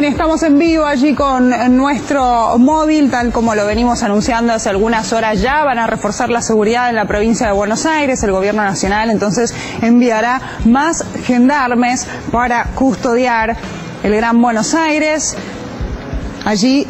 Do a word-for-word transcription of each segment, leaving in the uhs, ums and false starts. Bien, estamos en vivo allí con nuestro móvil, tal como lo venimos anunciando hace algunas horas ya. Van a reforzar la seguridad en la provincia de Buenos Aires. El gobierno nacional entonces enviará más gendarmes para custodiar el Gran Buenos Aires. Allí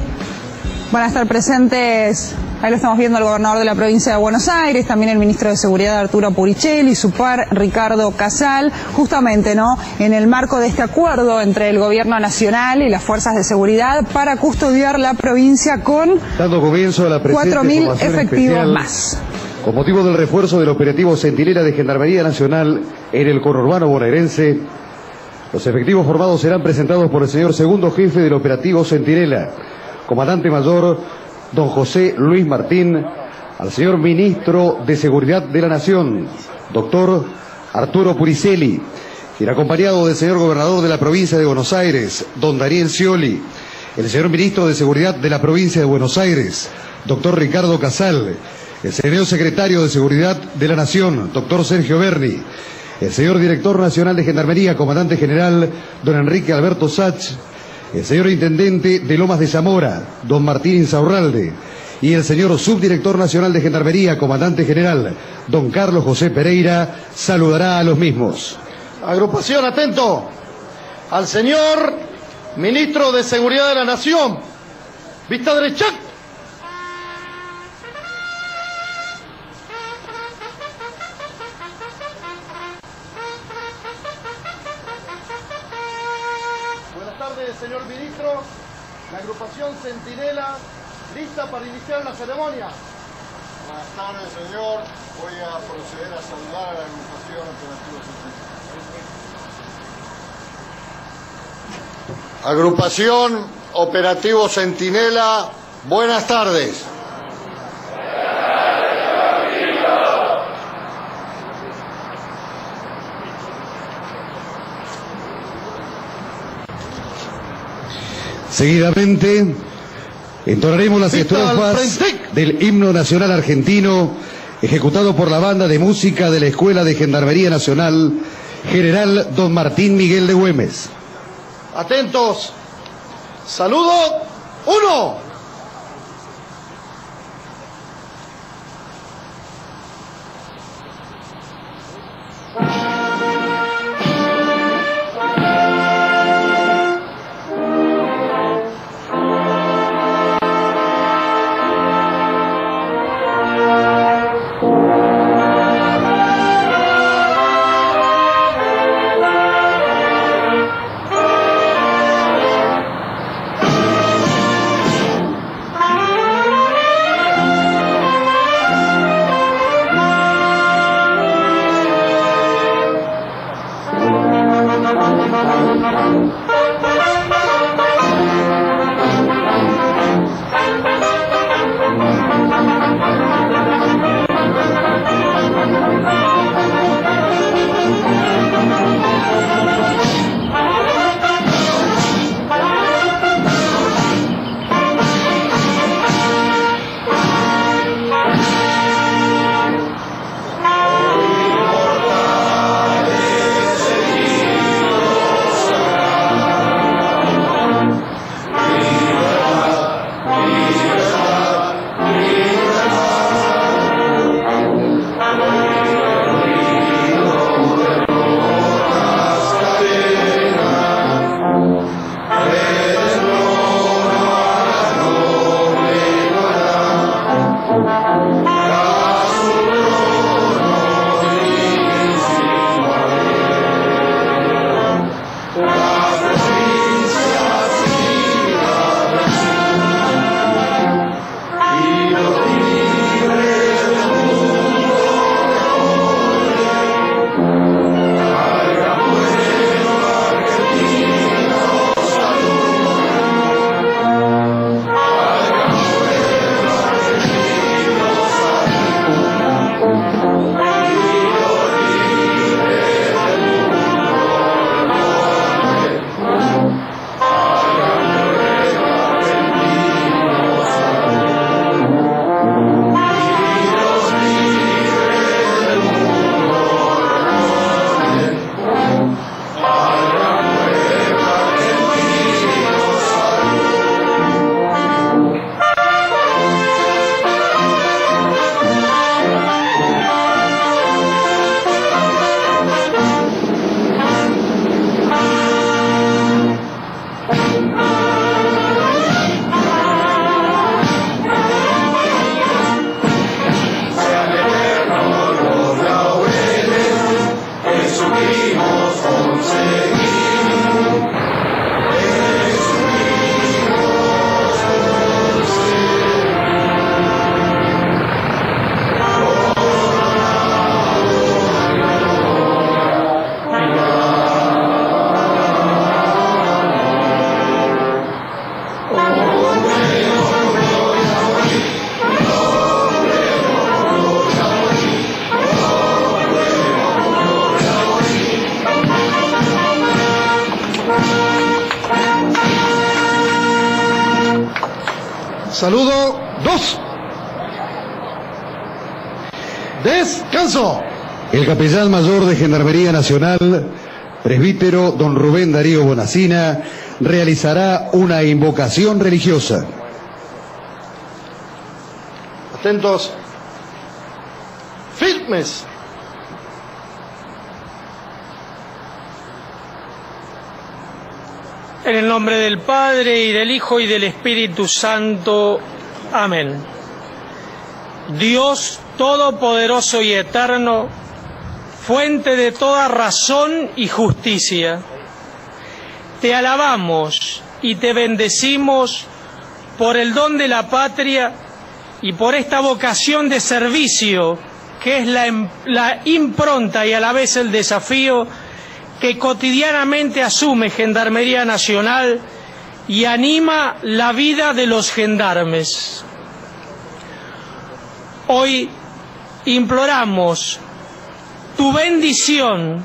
van a estar presentes... Ahí lo estamos viendo, el gobernador de la provincia de Buenos Aires, también el ministro de Seguridad Arturo Puricelli, su par Ricardo Casal, justamente, ¿no?, en el marco de este acuerdo entre el gobierno nacional y las fuerzas de seguridad para custodiar la provincia con cuatro mil efectivos más. Con motivo del refuerzo del operativo Centinela de Gendarmería Nacional en el conurbano bonaerense, los efectivos formados serán presentados por el señor segundo jefe del operativo Centinela, comandante mayor don José Luis Martín, al señor Ministro de Seguridad de la Nación, doctor Arturo Puricelli, quien acompañado del señor Gobernador de la Provincia de Buenos Aires, don Daniel Scioli, el señor Ministro de Seguridad de la Provincia de Buenos Aires, doctor Ricardo Casal, el señor Secretario de Seguridad de la Nación, doctor Sergio Berni, el señor Director Nacional de Gendarmería, Comandante General, don Enrique Alberto Sachs, el señor Intendente de Lomas de Zamora, don Martín Insaurralde, y el señor Subdirector Nacional de Gendarmería, Comandante General, don Carlos José Pereira, saludará a los mismos. Agrupación, atento, al señor Ministro de Seguridad de la Nación, vista derecha. Señor Ministro, la agrupación Centinela, lista para iniciar la ceremonia. Buenas tardes, señor. Voy a proceder a saludar a la agrupación Operativo Centinela. Agrupación Operativo Centinela, buenas tardes. Seguidamente, entonaremos las estrofas del himno nacional argentino, ejecutado por la banda de música de la Escuela de Gendarmería Nacional, General don Martín Miguel de Güemes. Atentos. Saludo. Uno. Saludo. Dos. Descanso. El capellán mayor de Gendarmería Nacional, presbítero don Rubén Darío Bonacina, realizará una invocación religiosa. Atentos. Firmes. En el nombre del Padre, y del Hijo, y del Espíritu Santo. Amén. Dios todopoderoso y eterno, fuente de toda razón y justicia, te alabamos y te bendecimos por el don de la patria y por esta vocación de servicio que es la, la impronta y a la vez el desafío que cotidianamente asume Gendarmería Nacional y anima la vida de los gendarmes. Hoy imploramos tu bendición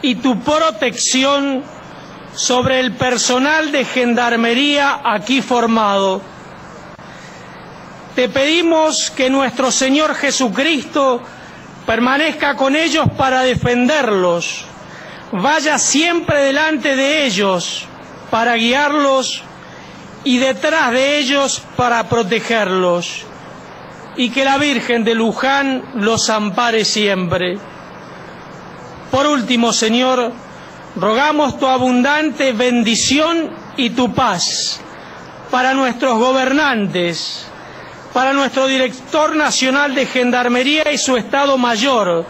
y tu protección sobre el personal de Gendarmería aquí formado. Te pedimos que nuestro Señor Jesucristo permanezca con ellos para defenderlos, vaya siempre delante de ellos para guiarlos y detrás de ellos para protegerlos, y que la Virgen de Luján los ampare siempre. Por último, Señor, rogamos tu abundante bendición y tu paz para nuestros gobernantes, para nuestro director nacional de Gendarmería y su Estado Mayor,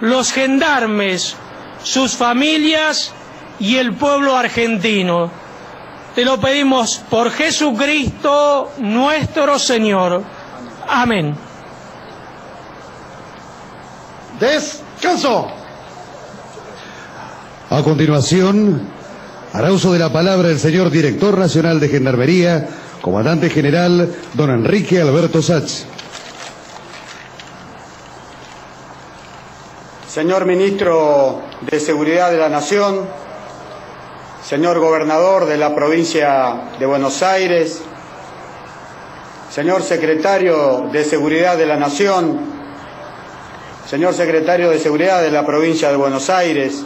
los gendarmes, sus familias y el pueblo argentino. Te lo pedimos por Jesucristo nuestro Señor. Amén. Descanso. A continuación, hará uso de la palabra el señor director nacional de Gendarmería, comandante general don Enrique Alberto Sachs. Señor Ministro de Seguridad de la Nación, señor Gobernador de la Provincia de Buenos Aires, señor Secretario de Seguridad de la Nación, señor Secretario de Seguridad de la Provincia de Buenos Aires,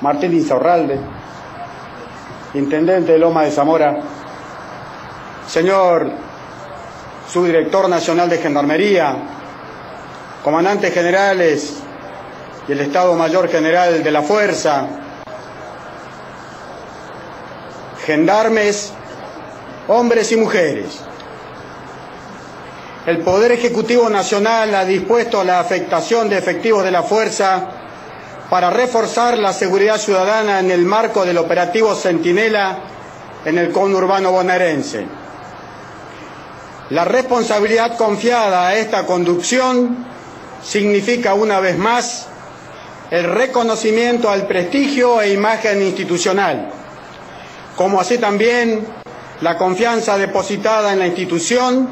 Martín Insaurralde, Intendente de Lomas de Zamora, señor Subdirector Nacional de Gendarmería, comandantes generales y el Estado Mayor General de la Fuerza, gendarmes, hombres y mujeres. El Poder Ejecutivo Nacional ha dispuesto la afectación de efectivos de la Fuerza para reforzar la seguridad ciudadana en el marco del Operativo Centinela en el conurbano bonaerense. La responsabilidad confiada a esta conducción significa una vez más el reconocimiento al prestigio e imagen institucional, como así también la confianza depositada en la institución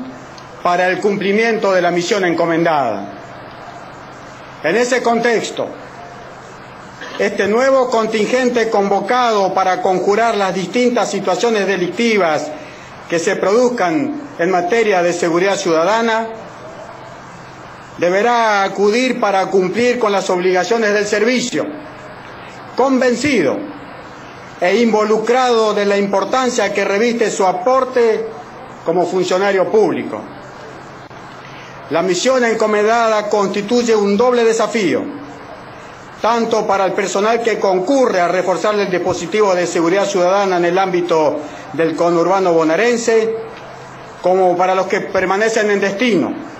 para el cumplimiento de la misión encomendada. En ese contexto, este nuevo contingente convocado para conjurar las distintas situaciones delictivas que se produzcan en materia de seguridad ciudadana deberá acudir para cumplir con las obligaciones del servicio, convencido e involucrado de la importancia que reviste su aporte como funcionario público. La misión encomendada constituye un doble desafío, tanto para el personal que concurre a reforzar el dispositivo de seguridad ciudadana en el ámbito del conurbano bonaerense, como para los que permanecen en destino,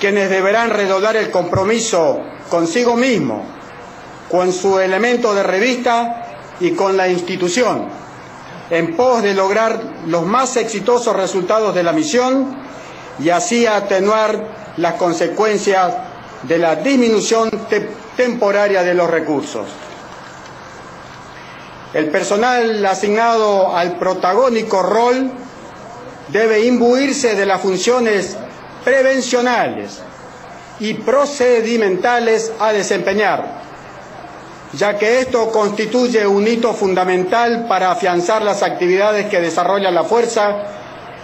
quienes deberán redoblar el compromiso consigo mismo, con su elemento de revista y con la institución, en pos de lograr los más exitosos resultados de la misión y así atenuar las consecuencias de la disminución temporaria de los recursos. El personal asignado al protagónico rol debe imbuirse de las funciones prevencionales y procedimentales a desempeñar, ya que esto constituye un hito fundamental para afianzar las actividades que desarrolla la Fuerza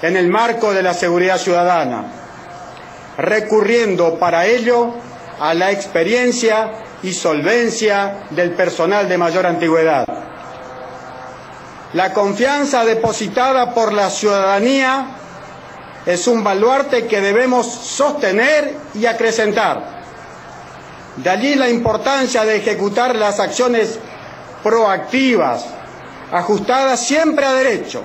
en el marco de la seguridad ciudadana, recurriendo para ello a la experiencia y solvencia del personal de mayor antigüedad. La confianza depositada por la ciudadanía es un baluarte que debemos sostener y acrecentar. De allí la importancia de ejecutar las acciones proactivas, ajustadas siempre a derecho,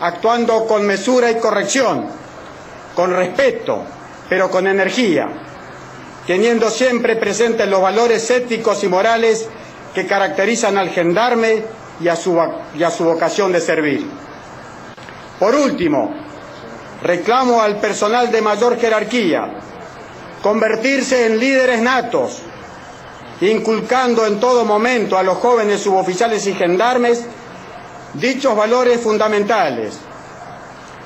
actuando con mesura y corrección, con respeto, pero con energía, teniendo siempre presentes los valores éticos y morales que caracterizan al gendarme y a su, y a su vocación de servir. Por último, reclamo al personal de mayor jerarquía convertirse en líderes natos, inculcando en todo momento a los jóvenes suboficiales y gendarmes dichos valores fundamentales: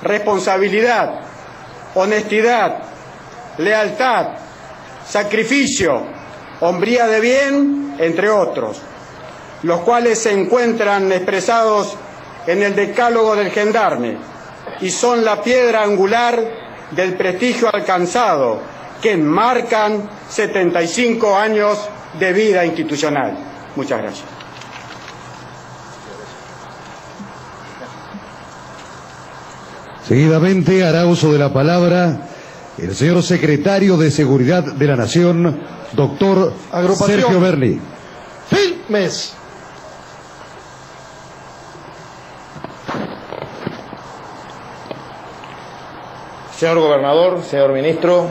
responsabilidad, honestidad, lealtad, sacrificio, hombría de bien, entre otros, los cuales se encuentran expresados en el decálogo del gendarme y son la piedra angular del prestigio alcanzado que enmarcan setenta y cinco años de vida institucional. Muchas gracias. Seguidamente hará uso de la palabra el señor Secretario de Seguridad de la Nación, doctor Agrupación Sergio Berni. Filmes. Señor Gobernador, señor Ministro,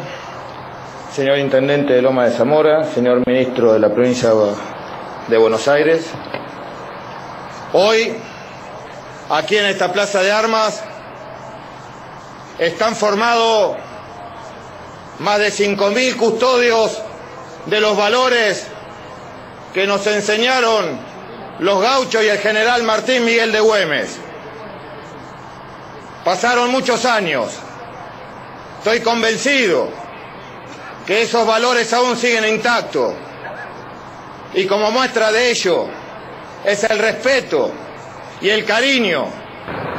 señor Intendente de Lomas de Zamora, señor Ministro de la Provincia de Buenos Aires, hoy, aquí en esta Plaza de Armas, están formados más de cinco mil custodios de los valores que nos enseñaron los gauchos y el general Martín Miguel de Güemes. Pasaron muchos años. Estoy convencido que esos valores aún siguen intactos, y como muestra de ello es el respeto y el cariño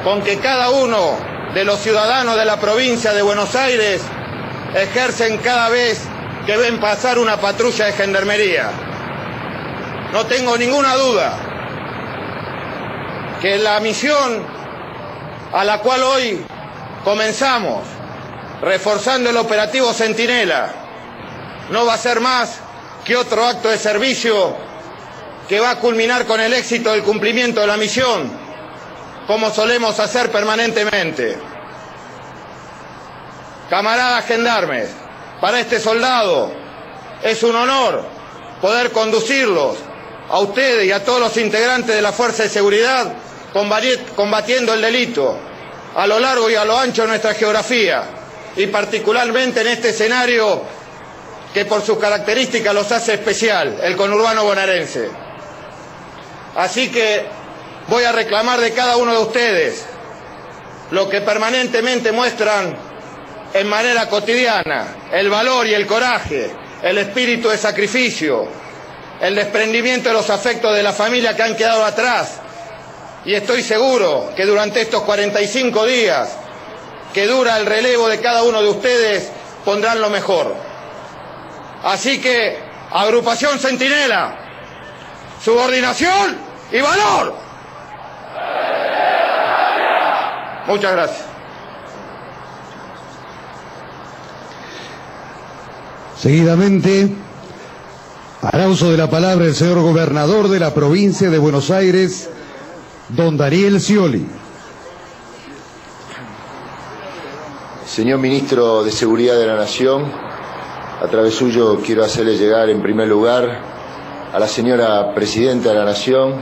con que cada uno de los ciudadanos de la provincia de Buenos Aires ejercen cada vez que ven pasar una patrulla de gendarmería. No tengo ninguna duda que la misión a la cual hoy comenzamos, reforzando el operativo Centinela, no va a ser más que otro acto de servicio que va a culminar con el éxito del cumplimiento de la misión, como solemos hacer permanentemente. Camaradas gendarmes, para este soldado es un honor poder conducirlos a ustedes y a todos los integrantes de la Fuerza de Seguridad combatiendo el delito a lo largo y a lo ancho de nuestra geografía, y particularmente en este escenario que por sus características los hace especial, el conurbano bonaerense. Así que voy a reclamar de cada uno de ustedes lo que permanentemente muestran en manera cotidiana: el valor y el coraje, el espíritu de sacrificio, el desprendimiento de los afectos de la familia que han quedado atrás, y estoy seguro que durante estos cuarenta y cinco días que dura el relevo de cada uno de ustedes, pondrán lo mejor. Así que, agrupación Centinela, subordinación y valor. Muchas gracias. Seguidamente, hará uso de la palabra el señor Gobernador de la Provincia de Buenos Aires, don Daniel Scioli. Señor Ministro de Seguridad de la Nación, a través suyo quiero hacerle llegar en primer lugar a la señora Presidenta de la Nación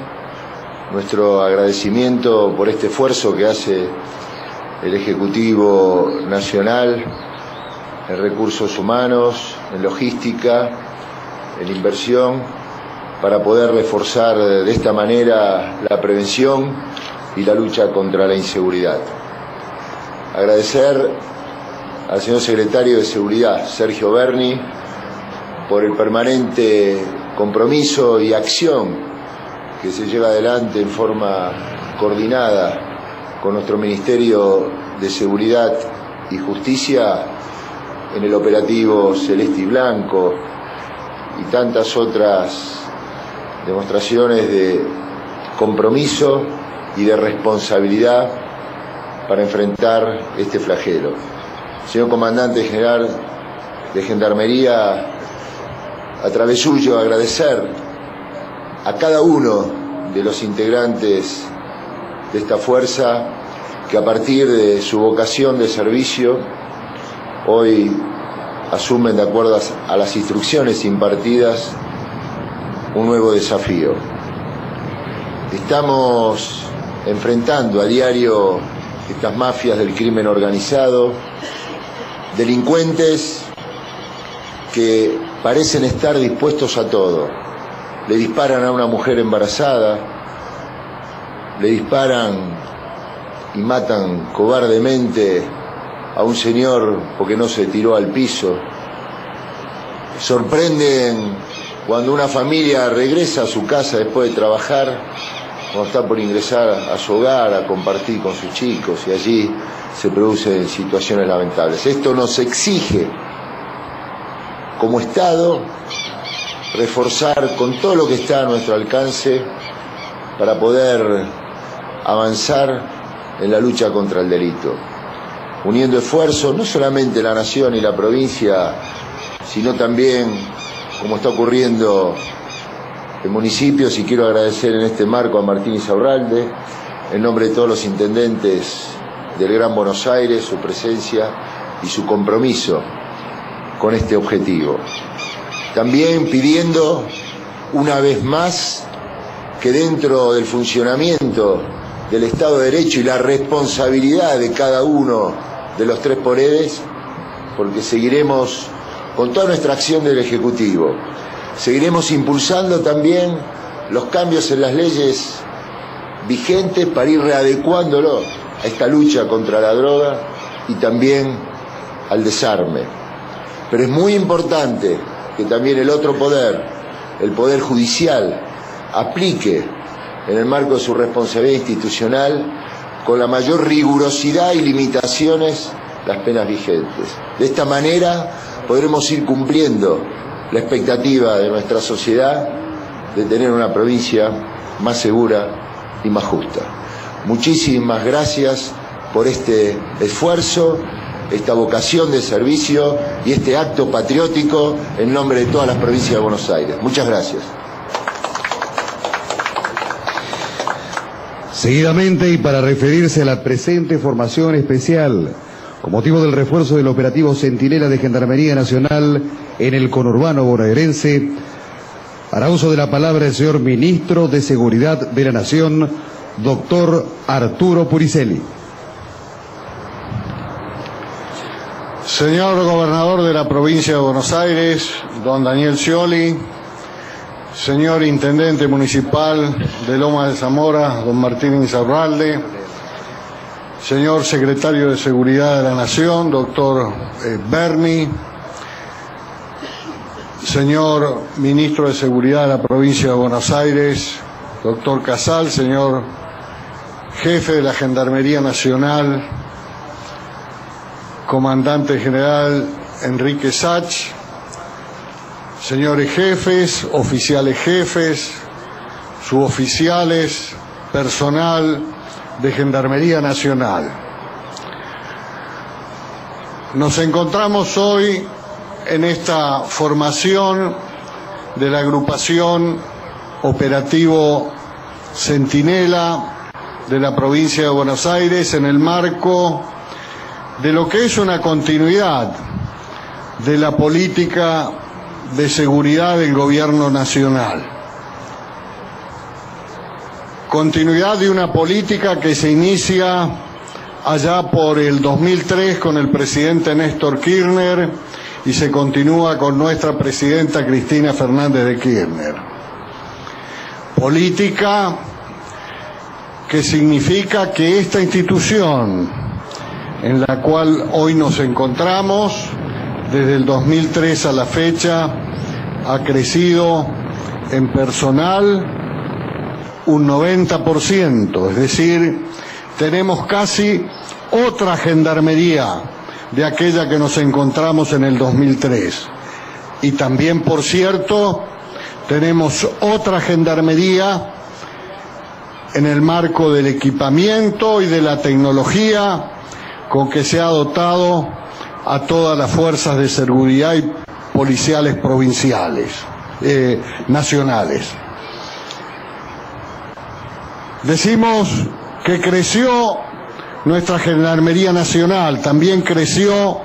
nuestro agradecimiento por este esfuerzo que hace el Ejecutivo Nacional en recursos humanos, en logística, en inversión, para poder reforzar de esta manera la prevención y la lucha contra la inseguridad. Agradecer al señor Secretario de Seguridad, Sergio Berni, por el permanente compromiso y acción que se lleva adelante en forma coordinada con nuestro Ministerio de Seguridad y Justicia en el operativo Celeste y Blanco y tantas otras demostraciones de compromiso y de responsabilidad para enfrentar este flagelo. Señor Comandante General de Gendarmería, a través suyo agradecer a cada uno de los integrantes de esta fuerza que a partir de su vocación de servicio hoy asumen de acuerdo a las instrucciones impartidas un nuevo desafío. Estamos enfrentando a diario estas mafias del crimen organizado, delincuentes que parecen estar dispuestos a todo. Le disparan a una mujer embarazada, le disparan y matan cobardemente a un señor porque no se tiró al piso. Sorprenden cuando una familia regresa a su casa después de trabajar, cuando está por ingresar a su hogar, a compartir con sus chicos, y allí se producen situaciones lamentables. Esto nos exige como Estado reforzar con todo lo que está a nuestro alcance para poder avanzar en la lucha contra el delito, uniendo esfuerzos no solamente la nación y la provincia, sino también, como está ocurriendo en municipios, y quiero agradecer en este marco a Martín Insaurralde, en nombre de todos los intendentes del Gran Buenos Aires, su presencia y su compromiso con este objetivo. También pidiendo una vez más que dentro del funcionamiento del Estado de Derecho y la responsabilidad de cada uno de los tres poderes, porque seguiremos con toda nuestra acción del Ejecutivo, seguiremos impulsando también los cambios en las leyes vigentes para ir readecuándolo a esta lucha contra la droga y también al desarme. Pero es muy importante que también el otro poder, el Poder Judicial, aplique en el marco de su responsabilidad institucional con la mayor rigurosidad y limitaciones las penas vigentes. De esta manera podremos ir cumpliendo la expectativa de nuestra sociedad de tener una provincia más segura y más justa. Muchísimas gracias por este esfuerzo, esta vocación de servicio y este acto patriótico en nombre de todas las provincias de Buenos Aires. Muchas gracias. Seguidamente, y para referirse a la presente formación especial, con motivo del refuerzo del operativo Centinela de Gendarmería Nacional en el conurbano bonaerense, hará uso de la palabra el señor Ministro de Seguridad de la Nación, doctor Arturo Puricelli. Señor Gobernador de la Provincia de Buenos Aires, don Daniel Scioli, señor Intendente Municipal de Lomas de Zamora, don Martín Insaurralde, señor Secretario de Seguridad de la Nación, doctor Berni, señor Ministro de Seguridad de la Provincia de Buenos Aires, doctor Casal, señor Jefe de la Gendarmería Nacional, Comandante General Enrique Sachs, señores jefes, oficiales jefes, suboficiales, personal de Gendarmería Nacional. Nos encontramos hoy en esta formación de la agrupación Operativo Centinela de la provincia de Buenos Aires en el marco de lo que es una continuidad de la política de seguridad del gobierno nacional. Continuidad de una política que se inicia allá por el dos mil tres con el presidente Néstor Kirchner y se continúa con nuestra presidenta Cristina Fernández de Kirchner. Política que significa que esta institución en la cual hoy nos encontramos, desde el dos mil tres a la fecha, ha crecido en personal un noventa por ciento, es decir, tenemos casi otra gendarmería de aquella que nos encontramos en el dos mil tres. Y también, por cierto, tenemos otra gendarmería en el marco del equipamiento y de la tecnología con que se ha dotado a todas las fuerzas de seguridad y policiales provinciales, eh, nacionales. Decimos que creció nuestra Gendarmería Nacional, también creció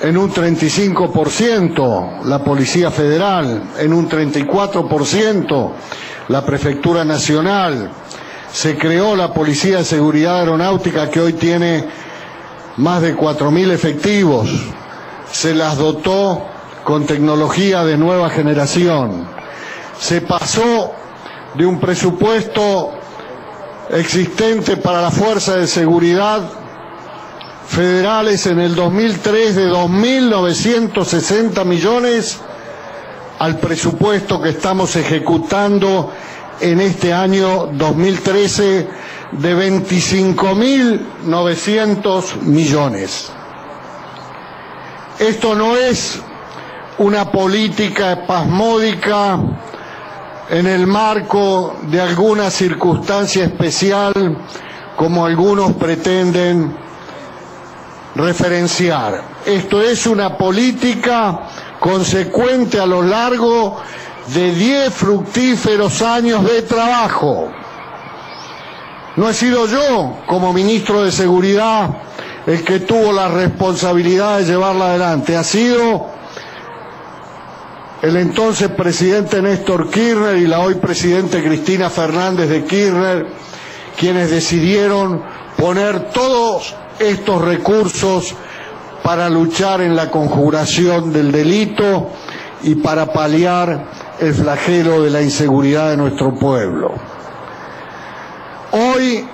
en un treinta y cinco por ciento la Policía Federal, en un treinta y cuatro por ciento la Prefectura Nacional, se creó la Policía de Seguridad Aeronáutica, que hoy tiene más de cuatro mil efectivos, se las dotó con tecnología de nueva generación, se pasó de un presupuesto existente para la Fuerza de Seguridad Federales en el dos mil tres de dos mil novecientos sesenta millones al presupuesto que estamos ejecutando en este año dos mil trece de veinticinco mil novecientos millones. Esto no es una política espasmódica en el marco de alguna circunstancia especial, como algunos pretenden referenciar. Esto es una política consecuente a lo largo de diez fructíferos años de trabajo. No he sido yo, como ministro de Seguridad, el que tuvo la responsabilidad de llevarla adelante. Ha sido el entonces presidente Néstor Kirchner y la hoy presidente Cristina Fernández de Kirchner, quienes decidieron poner todos estos recursos para luchar en la conjuración del delito y para paliar el flagelo de la inseguridad de nuestro pueblo. Hoy,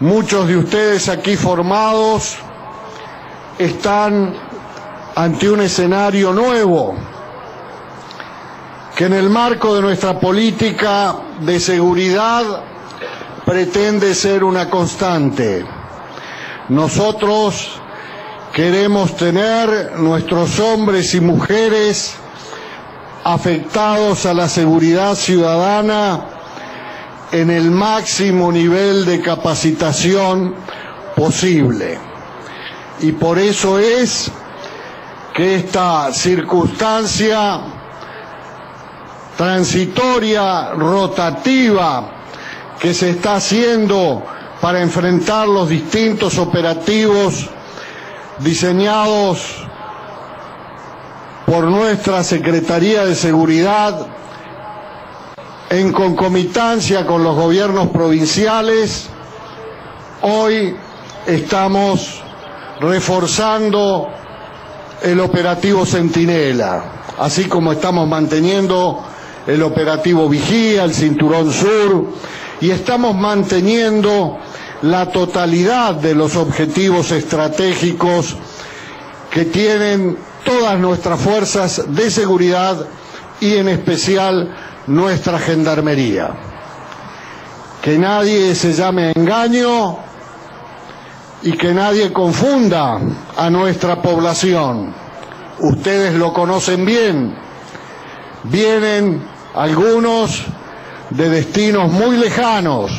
muchos de ustedes aquí formados están ante un escenario nuevo, que en el marco de nuestra política de seguridad pretende ser una constante. Nosotros queremos tener nuestros hombres y mujeres afectados a la seguridad ciudadana en el máximo nivel de capacitación posible. Y por eso es que esta circunstancia transitoria, rotativa, que se está haciendo para enfrentar los distintos operativos diseñados por nuestra Secretaría de Seguridad en concomitancia con los gobiernos provinciales, hoy estamos reforzando el operativo Centinela, así como estamos manteniendo el operativo Vigía, el Cinturón Sur, y estamos manteniendo la totalidad de los objetivos estratégicos que tienen todas nuestras fuerzas de seguridad y en especial nuestra gendarmería. Que nadie se llame a engaño y que nadie confunda a nuestra población. Ustedes lo conocen bien. Vienen algunos de destinos muy lejanos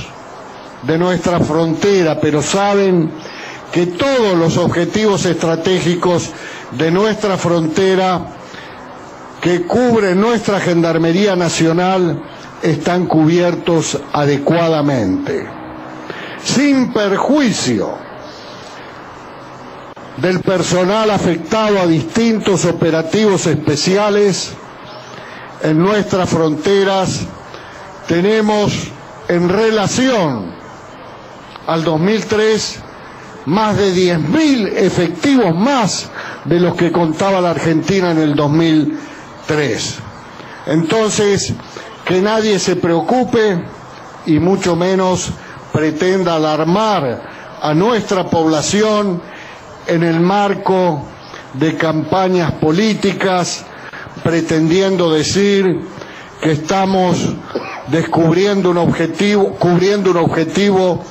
de nuestra frontera, pero saben que todos los objetivos estratégicos de nuestra frontera que cubre nuestra Gendarmería Nacional están cubiertos adecuadamente, sin perjuicio del personal afectado a distintos operativos especiales. En nuestras fronteras tenemos, en relación al dos mil tres, más de diez mil efectivos más de los que contaba la Argentina en el dos mil tres. Entonces, que nadie se preocupe y mucho menos pretenda alarmar a nuestra población en el marco de campañas políticas pretendiendo decir que estamos descubriendo un objetivo, cubriendo un objetivo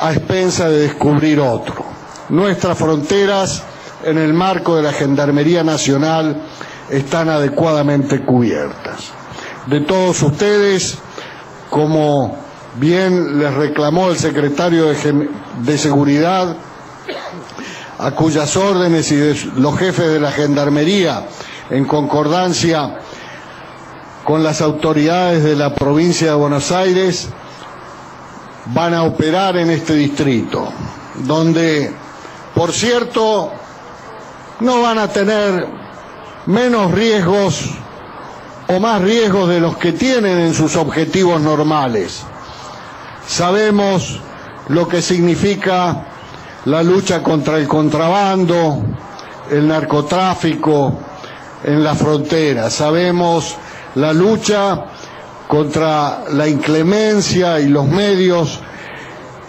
a expensa de descubrir otro. Nuestras fronteras, en el marco de la Gendarmería Nacional, están adecuadamente cubiertas. De todos ustedes, como bien les reclamó el secretario de, de Seguridad, a cuyas órdenes y de los jefes de la Gendarmería, en concordancia con las autoridades de la provincia de Buenos Aires, van a operar en este distrito, donde, por cierto, no van a tener menos riesgos o más riesgos de los que tienen en sus objetivos normales. Sabemos lo que significa la lucha contra el contrabando, el narcotráfico en la frontera. Sabemos la lucha contra la inclemencia y los medios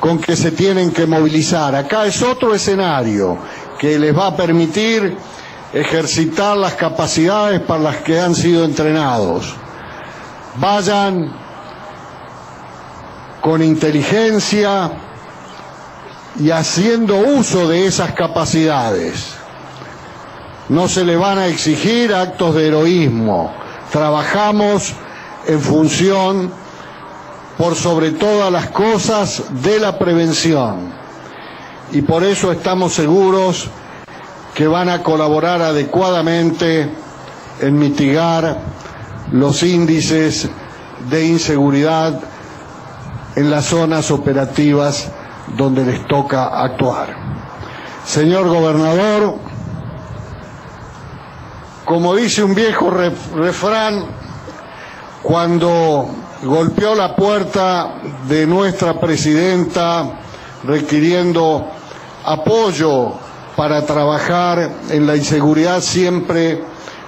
con que se tienen que movilizar. Acá es otro escenario que les va a permitir ejercitar las capacidades para las que han sido entrenados. Vayan con inteligencia y haciendo uso de esas capacidades. No se le van a exigir actos de heroísmo. Trabajamos en función, por sobre todas las cosas, de la prevención. Y por eso estamos seguros que van a colaborar adecuadamente en mitigar los índices de inseguridad en las zonas operativas donde les toca actuar. Señor Gobernador, como dice un viejo refrán, cuando golpeó la puerta de nuestra presidenta requiriendo apoyo para trabajar en la inseguridad, siempre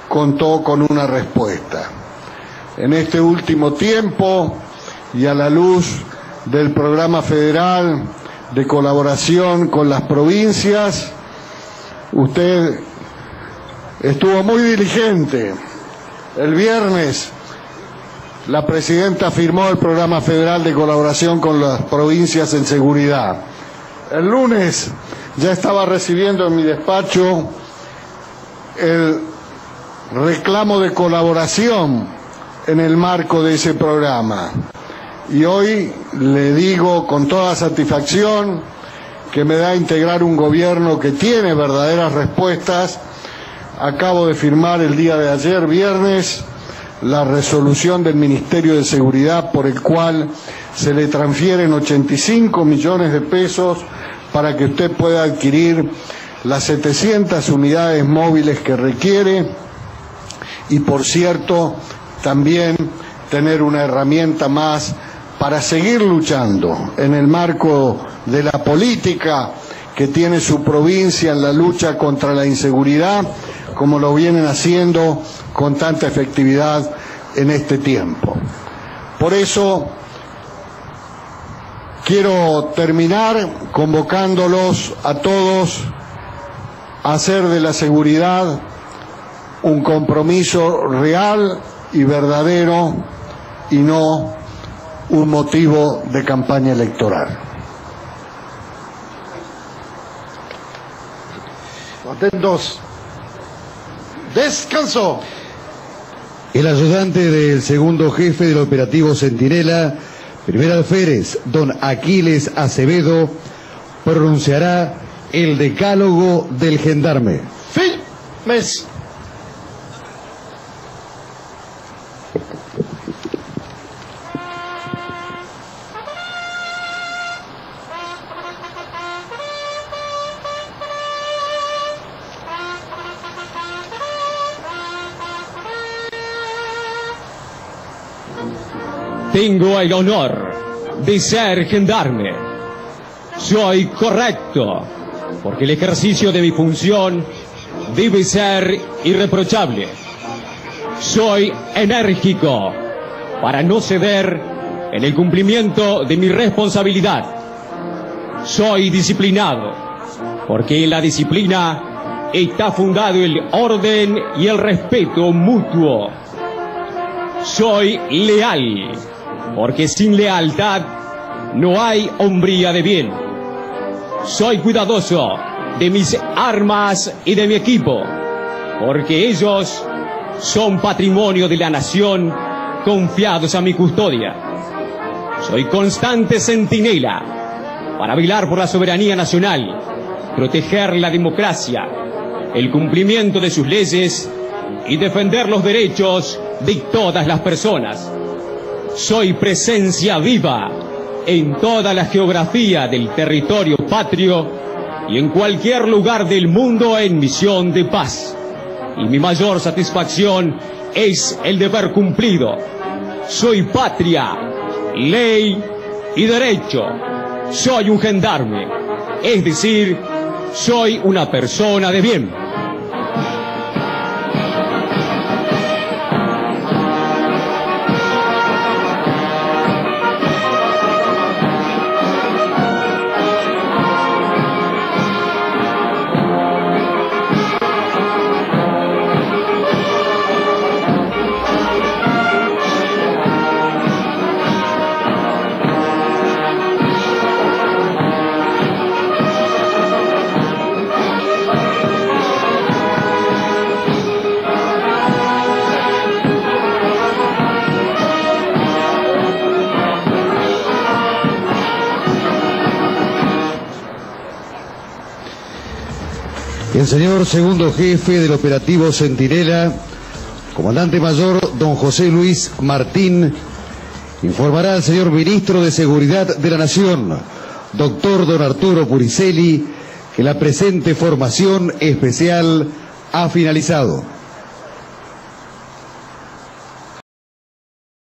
contó con una respuesta. En este último tiempo, y a la luz del programa federal de colaboración con las provincias, usted estuvo muy diligente. El viernes la presidenta firmó el programa federal de colaboración con las provincias en seguridad. El lunes ya estaba recibiendo en mi despacho el reclamo de colaboración en el marco de ese programa. Y hoy le digo con toda satisfacción que me da integrar un gobierno que tiene verdaderas respuestas. Acabo de firmar el día de ayer, viernes, la resolución del Ministerio de Seguridad por el cual se le transfieren ochenta y cinco millones de pesos para que usted pueda adquirir las setecientas unidades móviles que requiere y, por cierto, también tener una herramienta más para seguir luchando en el marco de la política que tiene su provincia en la lucha contra la inseguridad, como lo vienen haciendo con tanta efectividad en este tiempo. Por eso quiero terminar convocándolos a todos a hacer de la seguridad un compromiso real y verdadero y no un motivo de campaña electoral. Atentos. Descanso. El ayudante del segundo jefe del operativo Centinela, primer alférez, don Aquiles Acevedo, pronunciará el decálogo del gendarme. Firmes. Tengo el honor de ser gendarme. Soy correcto, porque el ejercicio de mi función debe ser irreprochable. Soy enérgico para no ceder en el cumplimiento de mi responsabilidad. Soy disciplinado, porque en la disciplina está fundado el orden y el respeto mutuo. soy leal, porque sin lealtad no hay hombría de bien. Soy cuidadoso de mis armas y de mi equipo, porque ellos son patrimonio de la nación, confiados a mi custodia. Soy constante centinela para velar por la soberanía nacional, proteger la democracia, el cumplimiento de sus leyes y defender los derechos de todas las personas. Soy presencia viva en toda la geografía del territorio patrio y en cualquier lugar del mundo en misión de paz. Y mi mayor satisfacción es el deber cumplido. Soy patria, ley y derecho. Soy un gendarme, es decir, soy una persona de bien. El señor segundo jefe del operativo Centinela, comandante mayor don José Luis Martín, informará al señor ministro de Seguridad de la Nación, doctor don Arturo Puricelli, que la presente formación especial ha finalizado.